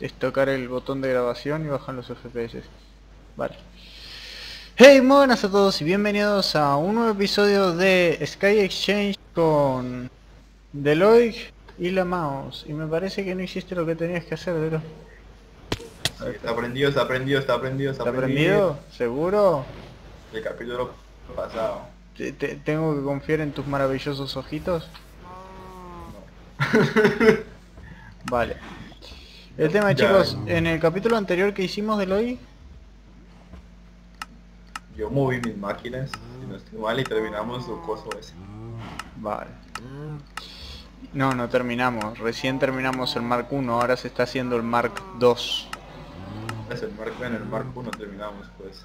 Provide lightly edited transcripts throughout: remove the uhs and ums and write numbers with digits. es tocar el botón de grabación y bajan los FPS. Vale. Hey, muy buenas a todos y bienvenidos a un nuevo episodio de Sky Exchange con Deloig y la mouse. Y me parece que no hiciste lo que tenías que hacer, Deloig. Está aprendido. ¿Seguro? El capítulo pasado. ¿Tengo que confiar en tus maravillosos ojitos? No. Vale. El tema, ya, chicos, no. En el capítulo anterior que hicimos de hoy, yo moví mis máquinas, si no estoy mal, y terminamos lo coso ese. Vale. No, no terminamos. Recién terminamos el Mark 1, ahora se está haciendo el Mark 2. Es el Mark, en el Mark 1 terminamos, pues.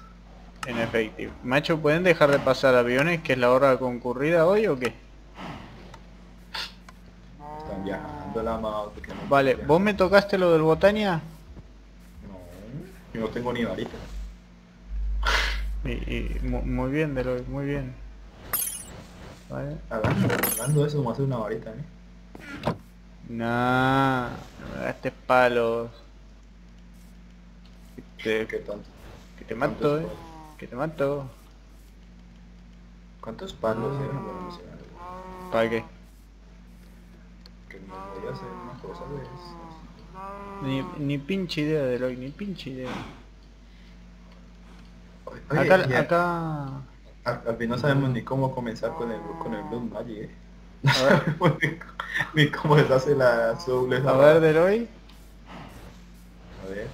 En efectivo. Macho, ¿pueden dejar de pasar aviones, que es la hora concurrida hoy o qué? Están viajando la mouse. Vale, ¿vos me tocaste lo del Botania? No, yo no tengo ni varita. Y muy bien, Deloitte, muy bien. Vale. Hablando de eso, vamos a hacer una varita, ¿eh? Nah, no me gastes palos. Qué tonto. Que te mato, ¿eh? Que te mato. ¿Cuántos palos eran para mencionar? ¿Para qué? Que no podía hacer una cosa de esas. Ni pinche idea, Deloitte, ni pinche idea. Oye, al fin no sabemos ni cómo comenzar con el Blood Magic, ¿eh? A ver. Ni cómo les hace la sub. A ver, Deloitte. A ver.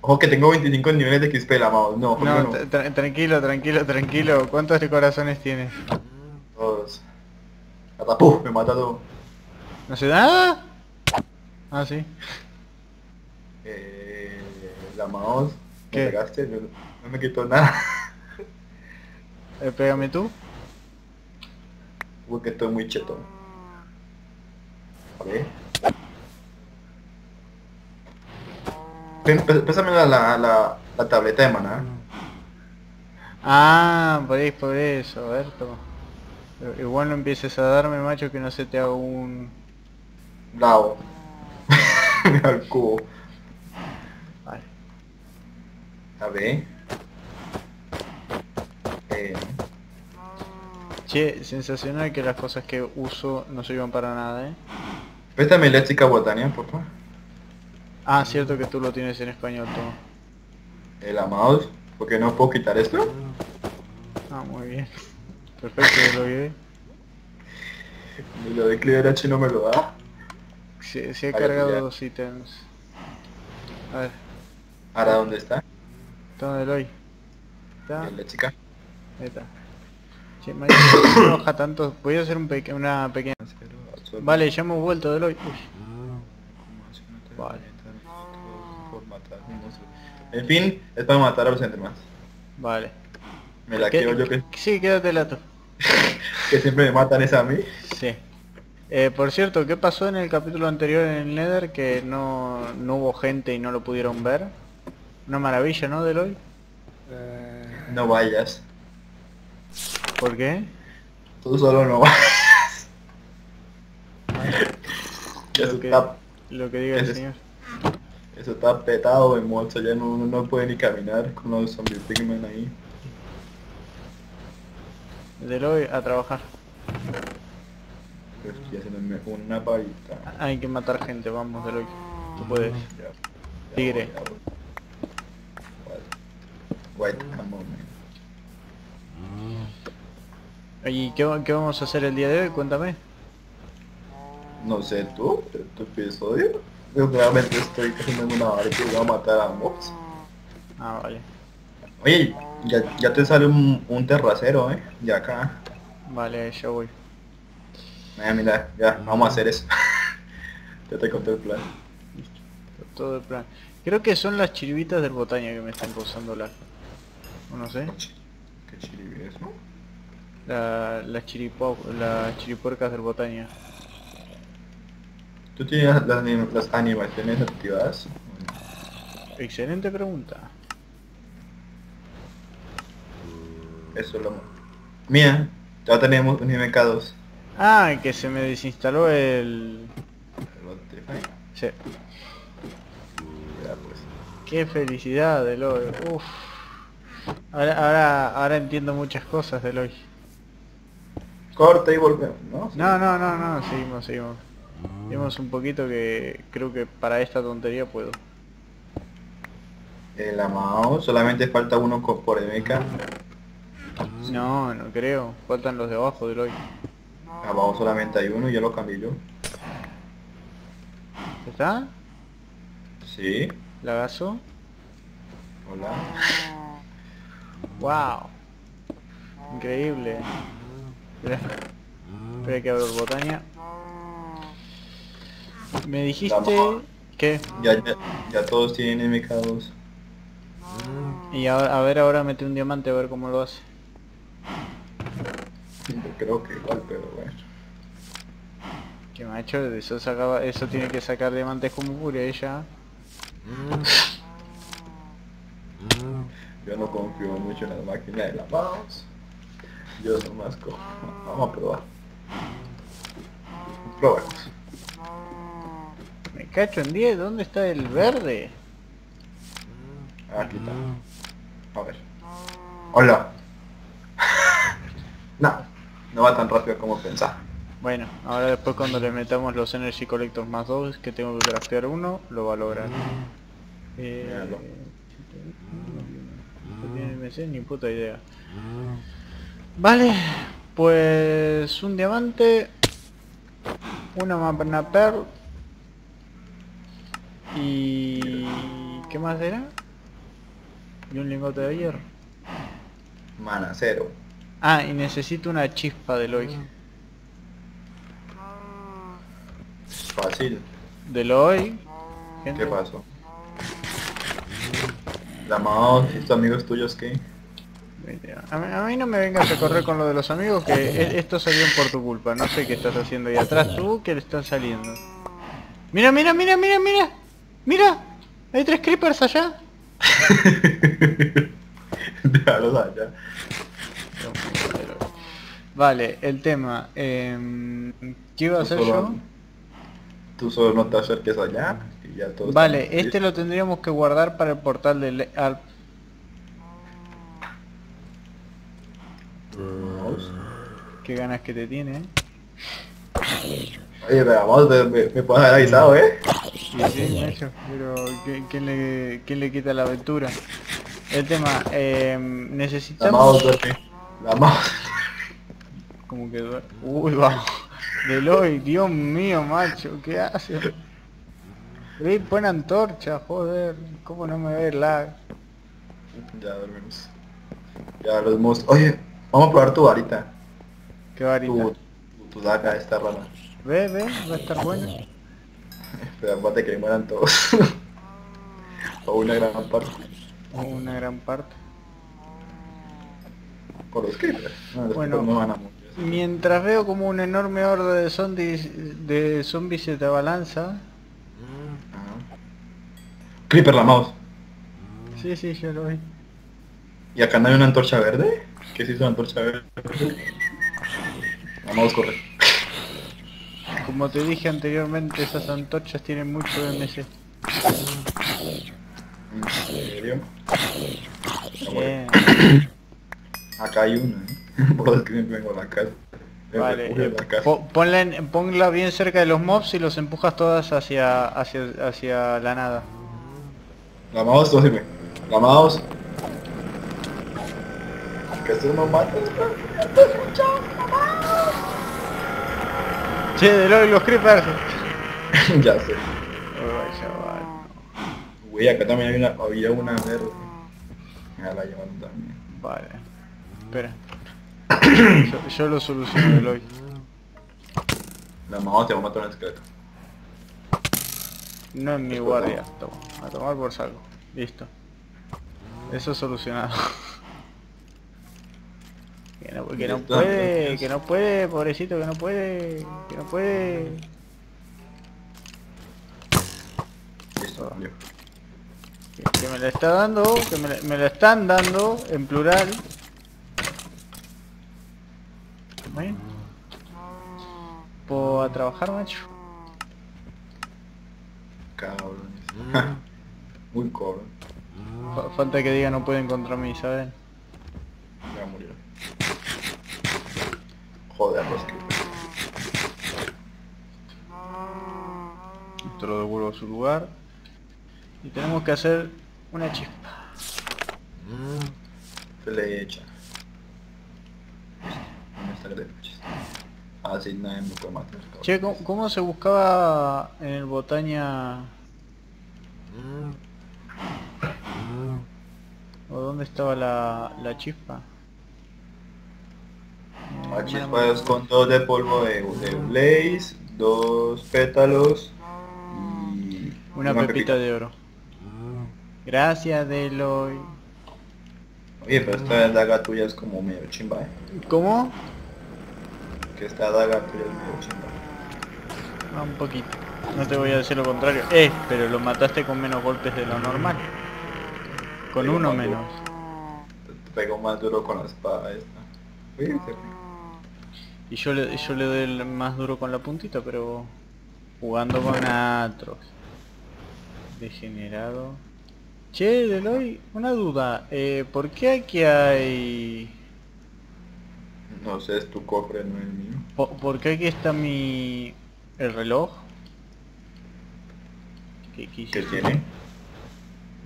Ojo que tengo 25 niveles de XP, la mouse. No, no, tranquilo. ¿Cuántos de corazones tienes? Todos. Hasta puf, me mata todo. ¿No se da? Ah, sí. La mouse. ¿Qué? Me pegaste, no me quitó nada. Pégame tú. Uy, que estoy muy cheto. A ver. Pésame la tableta de maná. Ah, por eso, a ver, toma. Igual no empieces a darme, macho, que no se te haga un... Bravo. Al cubo. Vale. A ver. Che, sensacional que las cosas que uso no sirvan para nada, ¿eh? Préstame la chica Botania, por favor. Ah, cierto que tú lo tienes en español, todo. ¿El mouse? ¿Por qué no puedo quitar esto? Ah, muy bien. Perfecto, lo vi. Lo de Clear H no me lo da. Sí he cargado dos ítems. A ver. ¿Ahora dónde está? Está Deloitte. ¿Está? ¿La chica? Ahí está. Che, Mario, no me enoja tanto. Voy a hacer una pequeña... Vale, ya hemos vuelto, Deloitte. Vale. En fin, es para matar a los demás. Vale. Me la quedo yo que... Sí, quédatela tú. Que siempre me matan es a mí. Sí. Por cierto, ¿qué pasó en el capítulo anterior en el Nether? Que no hubo gente y no lo pudieron ver. Una maravilla, ¿no, Deloitte? No vayas. ¿Por qué? Tú solo no vayas. Lo que diga el señor. Eso está petado de mocha, ya no puede ni caminar con los zombies pigmen ahí. Deloitte, a trabajar. Pero estoy haciéndome una parita. Hay que matar gente, vamos, Deloitte. Tú puedes. Ya tigre. Voy. Wait a moment. Oye, ¿qué vamos a hacer el día de hoy? Cuéntame. No sé, tú, tu episodio. Yo realmente estoy haciendo una varita y voy a matar a mobs. Ah, vale. Oye, ya te sale un terracero, ya acá. Vale, yo voy. Mira, ya, vamos a hacer eso. Ya te conté el plan. Todo el plan. Creo que son las chiribitas del Botania que me están causando la... No sé. ¿Qué chiribitas es, no? Las chiripuercas del Botania. ¿Tú tienes las animaciones activadas? Excelente pregunta. Eso es lo... Mira, ya tenemos un MK2. Ah, que se me desinstaló el... Sí. Qué felicidad, deloig. Uff. Ahora entiendo muchas cosas, deloig. Corta y volvemos, ¿no? No, seguimos. Seguimos un poquito, que creo que para esta tontería puedo. El amado, solamente falta uno por MK. No creo, faltan los de abajo, deloig. Abajo solamente hay uno, ya lo cambié yo. ¿Está? Sí. Lagazo. Hola. Wow. Increíble. Espera que abro el Botania. Me dijiste que... Ya todos tienen MK2. Y ahora mete un diamante a ver cómo lo hace. Yo creo que igual, pero bueno. Que macho, eso sacaba, eso tiene que sacar diamantes como pure ella. Yo no confío mucho en las máquinas de la mouse. Yo nomás cojo. Vamos a probar. Probemos. Me cacho en 10, ¿dónde está el verde? Aquí está. A ver. Hola. No va tan rápido como pensaba. Bueno, ahora después cuando le metamos los Energy Collectors más 2, que tengo que craftear uno, lo va a lograr. No tiene MC, ni puta idea. Vale, pues un diamante, una magna pearl y... ¿qué más era? Y un lingote de hierro. Mana, cero. Ah, y necesito una chispa, deloig. Fácil. Deloig. ¿Gente? ¿Qué pasó? La mouse, estos amigos tuyos, ¿qué? A mí no me vengas a correr con lo de los amigos, que estos salieron por tu culpa. No sé qué estás haciendo ahí atrás tú, que le están saliendo. Mira. Mira, hay 3 creepers allá. Déjalos allá. Vale, el tema, ¿qué iba a hacer yo? Tú solo no te acerques allá y ya todo. Vale, este lo tendríamos que guardar para el portal del... Qué ganas que te tiene, Oye, pero vamos, me puedes haber avisado, Sí, Nacho, pero ¿quién le quita la aventura? El tema, necesitamos... La mouse. Como que... Uy, vamos. Deloig, Dios mío, macho, ¿qué hace? Pon antorcha, joder. ¿Cómo no me ve el lag? Ya dormimos. Ya los monstruos. Oye, vamos a probar tu varita. ¿Qué varita? Tu daga está rara. Ve, va a estar buena. Espera, aparte que mueran todos. O una gran parte. Por los creepers. Bueno, no van a morir. Mientras veo como una enorme horda de zombies se te abalanza. Creeper, la mouse. Sí, yo lo vi. ¿Y acá no hay una antorcha verde? ¿Qué se hizo una antorcha verde? La mouse corre. Como te dije anteriormente, esas antorchas tienen mucho de MC. ¿En serio? Acá hay una, Por los que vengo a la casa. Vale, ponla bien cerca de los mobs y los empujas todas hacia la nada. La mouse, no sirve. La mouse. Que se nos matan. Che, deloig, los creepers. Ya sé. Uy, chaval. Uy, acá también había una verde. Ya la llevaron también. Vale. Espera. Yo lo soluciono, deloig. La mamá te va a matar un esqueleto. No es mi guardia. Toma. A tomar por saco. Listo. Eso es solucionado. Que no puede, pobrecito, que no puede. Listo, valió. Que me la está dando, que me la están dando, en plural. Bueno. ¿Puedo a trabajar, macho? Cabrón. Muy cobre. Falta que diga no puede encontrarme, ¿saben? Ya murió. Joder, los que... Esto lo devuelvo a su lugar. Y tenemos que hacer una chispa. Flecha. Ah, sí, nadie me puede matar. Che, ¿cómo se buscaba en el Botania? ¿O dónde estaba la chispa? La chispa es con 2 de polvo de blaze, 2 pétalos y... Una pepita de oro. Gracias, Deloig. Oye, pero esta daga tuya es como medio chimba, ¿eh? ¿Cómo? Que esta daga tuya es medio chimba. No, un poquito. No te voy a decir lo contrario. Pero lo mataste con menos golpes de lo normal. Con uno menos. Te pegó más duro con la espada esta. Uy, y yo le doy el más duro con la puntita, pero... Jugando con atros. Degenerado. Che, Deloig, una duda, ¿por qué aquí hay...? No sé, es tu cofre, no es el mío. ¿Por qué aquí está el reloj? ¿Qué tiene?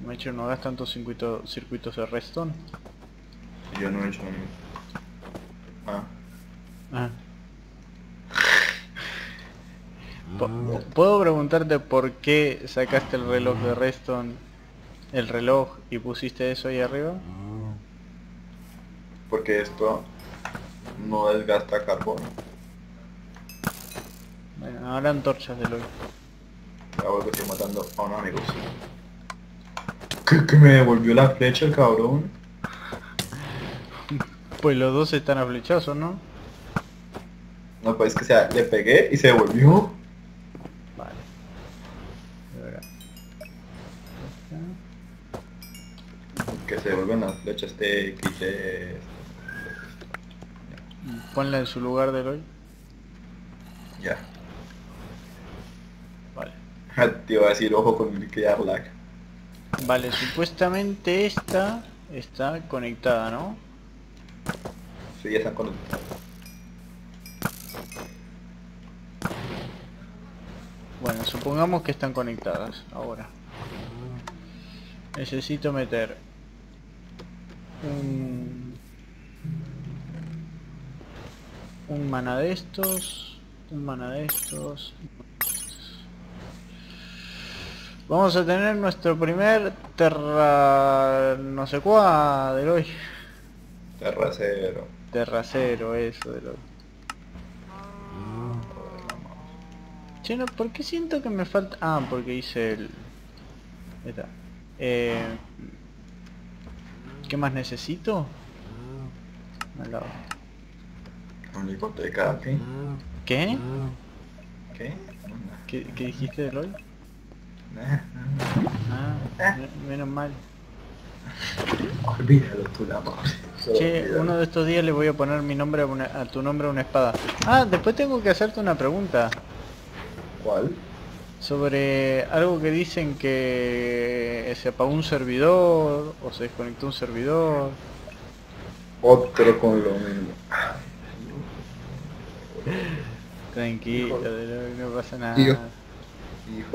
Me he hecho, no hagas tantos circuitos de Redstone. Yo no he hecho nada. ¿Puedo preguntarte por qué sacaste el reloj de Redstone? El reloj y pusiste eso ahí arriba, porque esto no desgasta carbono. Bueno, ahora antorchas, Deloig. Ahora que estoy matando a un amigo. Que me devolvió la flecha el cabrón. Pues los dos están a flechazos, ¿no? No, pues es que le pegué y se devolvió. Que se devuelven las flechas de quité. Ponla en su lugar, Deloig. Ya. Vale. Te iba a decir ojo con el que ya Black. Vale, supuestamente esta está conectada, ¿no? Sí, ya está conectada. Bueno, supongamos que están conectadas ahora. Necesito meter un mana de estos, un mana de estos. Vamos a tener nuestro primer terra... no sé cuál, Deloig. Terracero. Terracero, eso, Deloig. Che, no, ¿por qué siento que me falta...? Ah, porque hice el... Esta. ¿Qué más necesito? Al lado. Un hipoteca aquí. ¿Qué? ¿Qué dijiste, Deloig? Menos mal. Olvídalo tú, la madre. Che, uno de estos días le voy a poner mi nombre a tu nombre a una espada. Ah, después tengo que hacerte una pregunta. ¿Cuál? Sobre algo que dicen que se apagó un servidor o se desconectó un servidor. Otro con lo mismo. Tranquilo, Deloig, no pasa nada. Hijo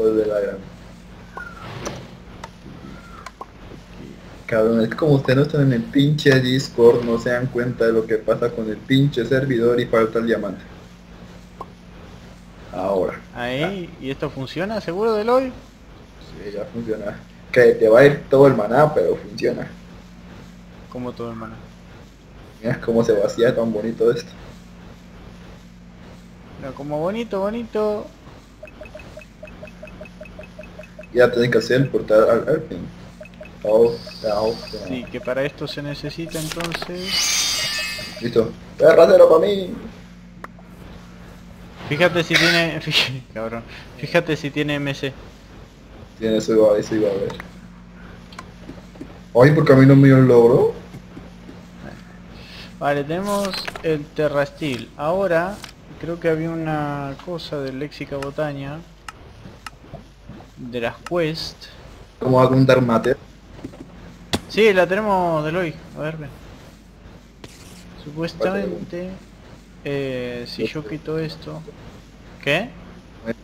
de la gran. Cabrón, es que como ustedes no están en el pinche Discord, no se dan cuenta de lo que pasa con el pinche servidor y falta el diamante. Ahora. Ahí, ¿y esto funciona? ¿Seguro, Deloig? Sí, ya funciona. Que te va a ir todo el maná, pero funciona. ¿Cómo todo el maná? Mira cómo se vacía tan bonito esto. Pero como bonito, bonito. Ya tenés que hacer el portal al Eidheim. Sí, que para esto se necesita entonces... Listo. ¡Terracero para mí! Fíjate si tiene... Cabrón. Fíjate si tiene MC. Tiene, eso iba a ver. Ay, porque a mí no me dio el logro. Vale, tenemos el terrastil. Ahora, creo que había una cosa del léxica Botania. De las quest. Como va a contar mate. Sí, la tenemos deloig. A ver, ven. Supuestamente... si yo quito esto... ¿Qué? 8.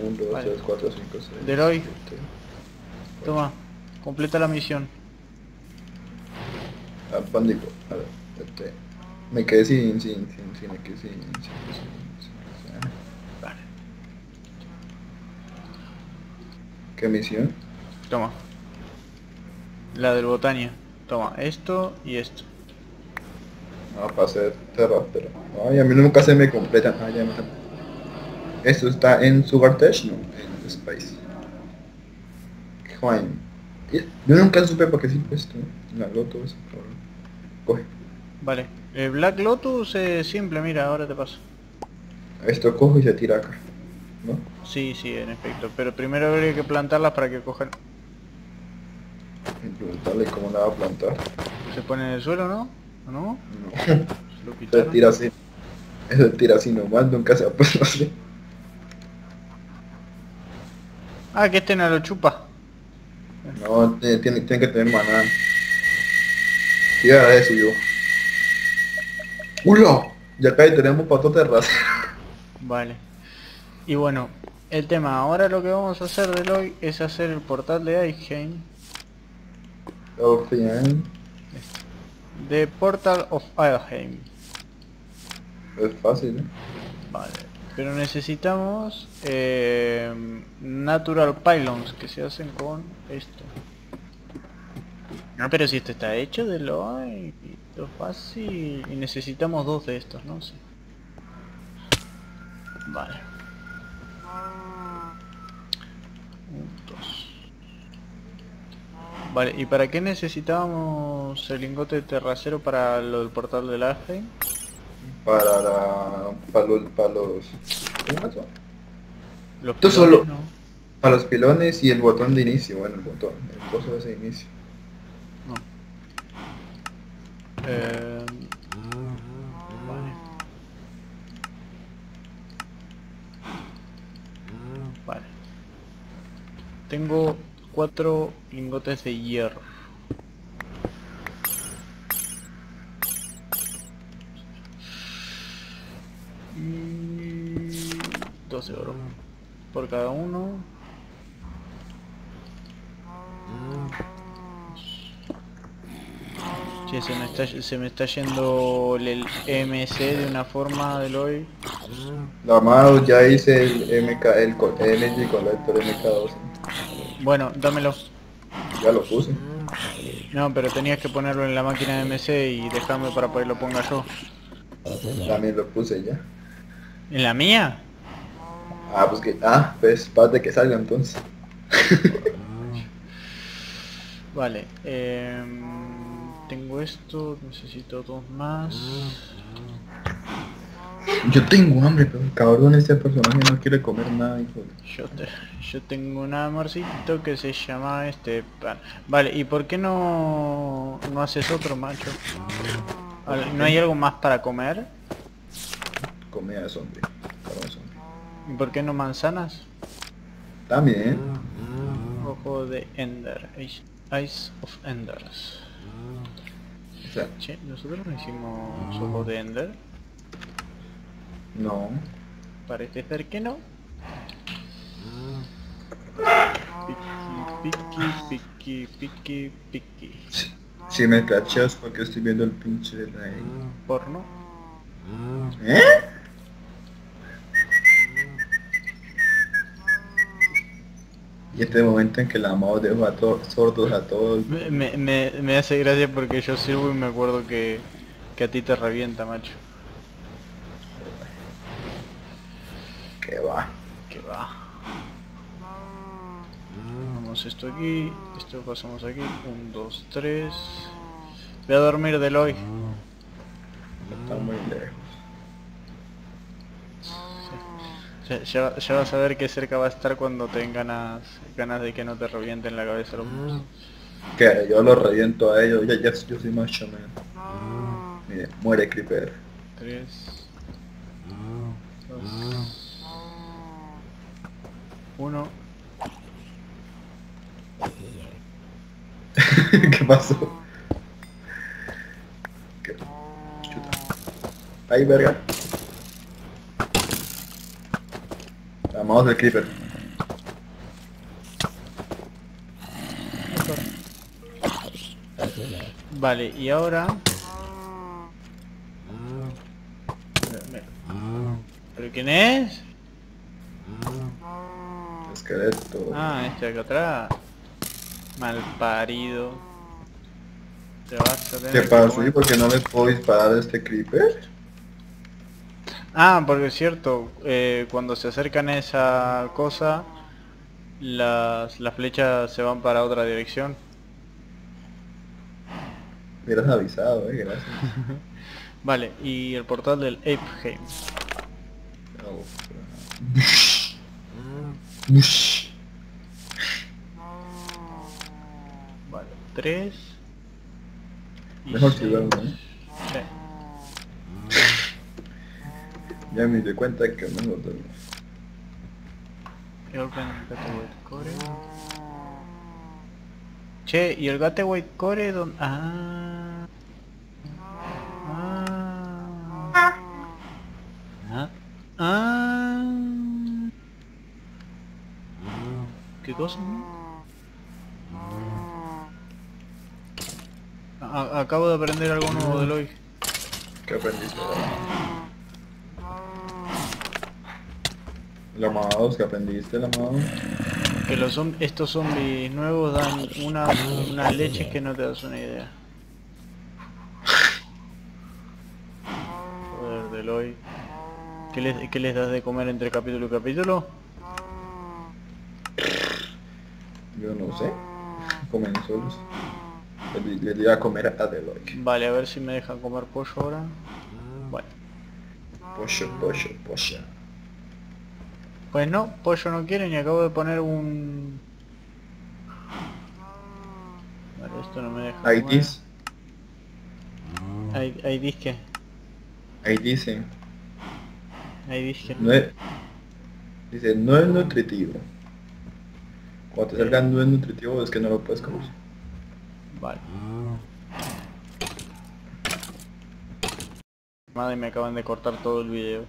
1, 2, 3, 4, 5, 6... Deloig. 7, toma. Completa la misión. Ah, bandico. A ver, este... Me quedé sin. Vale. ¿Qué misión? Toma. La del Botania. Toma, esto y esto. Ah, para hacer terra, pero... Ay, a mí nunca se me completan. Ah, ya me... Esto está en Sugartech, no, en Space. Juan. Yo nunca supe para qué sirve esto. La Lotus, por favor. Coge. Vale. El Black Lotus es simple, mira, ahora te paso. Esto cojo y se tira acá, ¿no? Sí, sí, en efecto. Pero primero habría que plantarlas para que cojan. Plantarle, ¿cómo la va a plantar? Se pone en el suelo, ¿no? ¿No? No. Se lo tira así. Eso tira así nomás, nunca se ha puesto así. Ah, que este no lo chupa. No, tiene que tener maná. Sí, ahora eso yo. ¡Ulo! Ya acá tenemos para toda terraza. Vale. Y bueno, el tema, ahora lo que vamos a hacer de hoy es hacer el portal de Eidheim. The Portal of Eidheim. Es fácil, ¿eh? Vale. Pero necesitamos natural pylons que se hacen con esto. No, pero si esto está hecho de lo fácil. Y necesitamos dos de estos, ¿no? Sí. Vale. 1, 2. Vale, ¿y para qué necesitábamos el lingote terracero para lo del portal del Eidheim? Para los... ¿Cómo más son? Los pilones, solo, ¿no? Para los pilones y el botón de inicio, bueno, el botón, el coso de ese inicio. No. Vale. Vale. Tengo 4 lingotes de hierro. Y 12 oro por cada uno. Che, se me está yendo el MC de una forma del hoy. La mano, ya hice el MK, el Energy Collector MK12. Bueno, dámelo. Ya lo puse. No, pero tenías que ponerlo en la máquina de MC y dejarme para que lo ponga yo. También lo puse ya. ¿En la mía? Ah, pues que... Ah, pues parte que salga entonces. Vale, tengo esto, necesito 2 más. Yo tengo hambre, pero el cabrón este personaje no quiere comer nada, hijo. Yo tengo un amorcito que se llama este pan. Vale, ¿y por qué no haces otro, macho? ¿No hay algo más para comer? Comida de zombie, cabrón zombie. ¿Y por qué no manzanas? También. Ojo de Ender, Eyes of Enders. O sea, che, ¿nosotros no hicimos ojo de Ender? No. Parece ser que no. Piqui. Si me cachas porque estoy viendo el pinche de la... porno. ¿Eh? Y este momento en que la amado dejó a todos sordos a todos. Me hace gracia porque yo sirvo y me acuerdo que a ti te revienta, macho. Que va. Vamos esto aquí, esto pasamos aquí, 1, 2, 3. Voy a dormir del hoy. Está muy lejos. Sí. Ya vas a ver qué cerca va a estar cuando tengan ganas de que no te revienten la cabeza. Que yo lo reviento a ellos, yo soy más chamán. Mire, muere Creeper. 3, 2, 1. pasó? Chuta. Ahí, verga. Vamos del creeper. Vale, y ahora... ¿Pero quién es? Esqueleto. Ah, este acá atrás. Mal parido. Te vas a tener... ¿Qué pasó? ¿Y por qué no le puedo disparar a este creeper? Ah, porque es cierto, cuando se acercan a esa cosa, las flechas se van para otra dirección. Me hubieras avisado, gracias. Vale, y el portal del Eidheim. Vale, 3. Mejor que verlo, ¿eh? Sí. Ya me di cuenta que no lo tengo. Che, ¿y el Gateway Core donde...? Ah. Ah. Ah. Ah. ¿Qué cosa? Acabo de aprender algo nuevo de Deloig. ¿Qué aprendiste? La mouse, que aprendiste la mouse. Que los estos zombies nuevos dan una leche que no te das una idea. Joder, Deloig. ¿Qué les das de comer entre capítulo y capítulo? Yo no sé. Comen solos. Le di a comer a Deloig. Vale, a ver si me dejan comer pollo ahora. Bueno. Pollo, pollo, pollo. Pues no, pollo no quieren y acabo de poner un... Vale, esto no me deja... IDs. IDs qué? IDs, sí. IDs qué. No es... Dice, no es nutritivo. Cuando te salgan no es nutritivo es que no lo puedes comer. Vale. Madre, me acaban de cortar todo el video.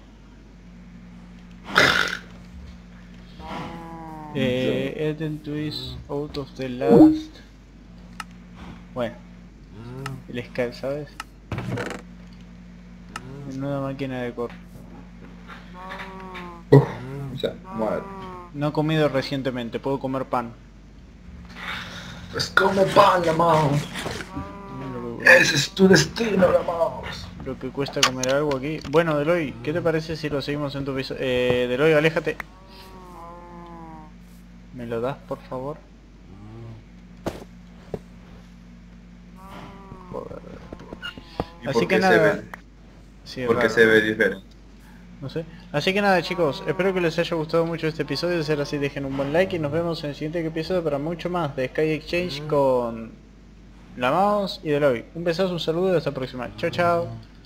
Eden twist out of the last. Bueno, el Sky, ¿sabes? Nueva máquina de corte. O sea, madre. No he comido recientemente, puedo comer pan. Pues como pan, la mouse. Ese es tu destino, la mouse. Lo que cuesta comer algo aquí. Bueno, Deloig, ¿qué te parece si lo seguimos en tu piso? Deloig, aléjate. ¿Me lo das, por favor? Joder. Así que nada... Sí, porque se ve diferente. No sé. Así que nada, chicos, espero que les haya gustado mucho este episodio. De ser así, dejen un buen like y nos vemos en el siguiente episodio para mucho más de Sky Exchange con... la mouse y Deloig. Un besazo, un saludo y hasta la próxima. Chao, chao.